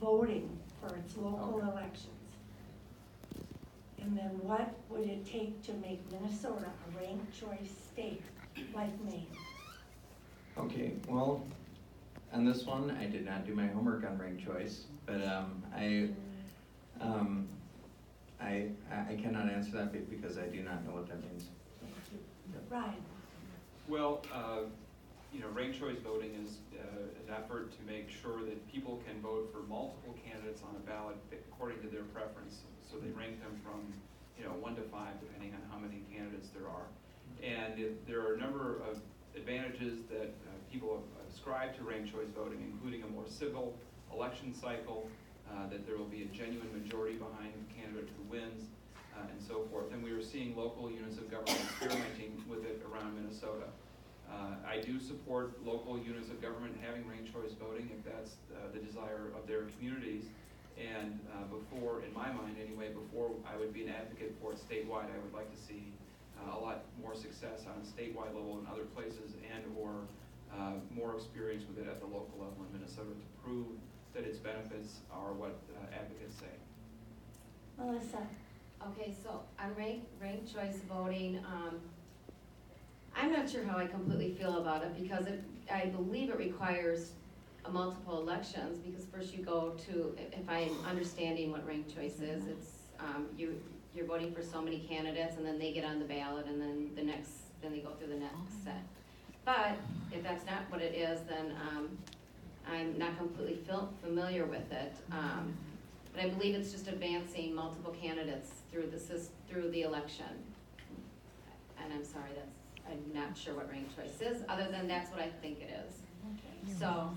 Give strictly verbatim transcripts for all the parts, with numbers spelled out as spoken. voting for its local okay. elections? And then what would it take to make Minnesota a ranked choice state like Maine? Okay, well, on this one, I did not do my homework on ranked choice, but um, I, um, I, I cannot answer that because I do not know what that means. Right. Well, uh, you know, ranked choice voting is uh, an effort to make sure that people can vote for multiple candidates on a ballot according to their preference. So they rank them from, you know, one to five, depending on how many candidates there are. And it, there are a number of advantages that uh, people ascribe to ranked choice voting, including a more civil election cycle, uh, that there will be a genuine majority behind the candidate who wins, uh, and so forth. And we were seeing local units of government experimenting with it around Minnesota. Uh, I do support local units of government having ranked choice voting if that's uh, the desire of their communities. And uh, before, in my mind anyway, before I would be an advocate for it statewide, I would like to see uh, a lot more success on a statewide level in other places, and or uh, more experience with it at the local level in Minnesota to prove that its benefits are what uh, advocates say. Melissa. Okay, so on rank, ranked choice voting, um, I'm not sure how I completely feel about it because it, I believe it requires multiple elections, because first you go to, if I'm understanding what ranked choice is, it's um, you, you're voting for so many candidates and then they get on the ballot and then the next, then they go through the next set. But if that's not what it is, then um, I'm not completely familiar with it. Um, but I believe it's just advancing multiple candidates through the, through the election. And I'm sorry, that's, I'm not sure what ranked choice is, other than that's what I think it is. Okay. So.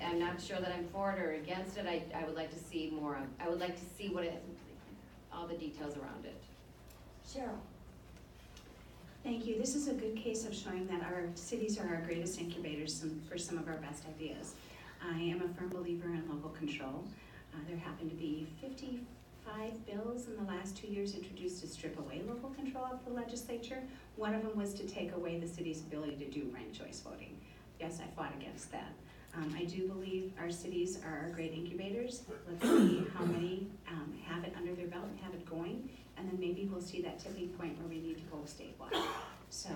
I'm not sure that I'm for it or against it. I, I would like to see more. I would like to see what it, all the details around it. Cheryl. Thank you. This is a good case of showing that our cities are our greatest incubators for some of our best ideas. I am a firm believer in local control. Uh, there happen to be fifty-five bills in the last two years introduced to strip away local control of the legislature. One of them was to take away the city's ability to do ranked choice voting. Yes, I fought against that. Um, I do believe our cities are our great incubators. Let's see how many um, have it under their belt and have it going, and then maybe we'll see that tipping point where we need to go statewide. So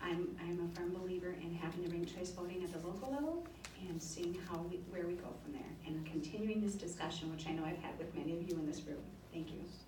I'm I'm a firm believer in having the ranked choice voting at the local level and seeing how we, where we go from there, and continuing this discussion, which I know I've had with many of you in this room. Thank you.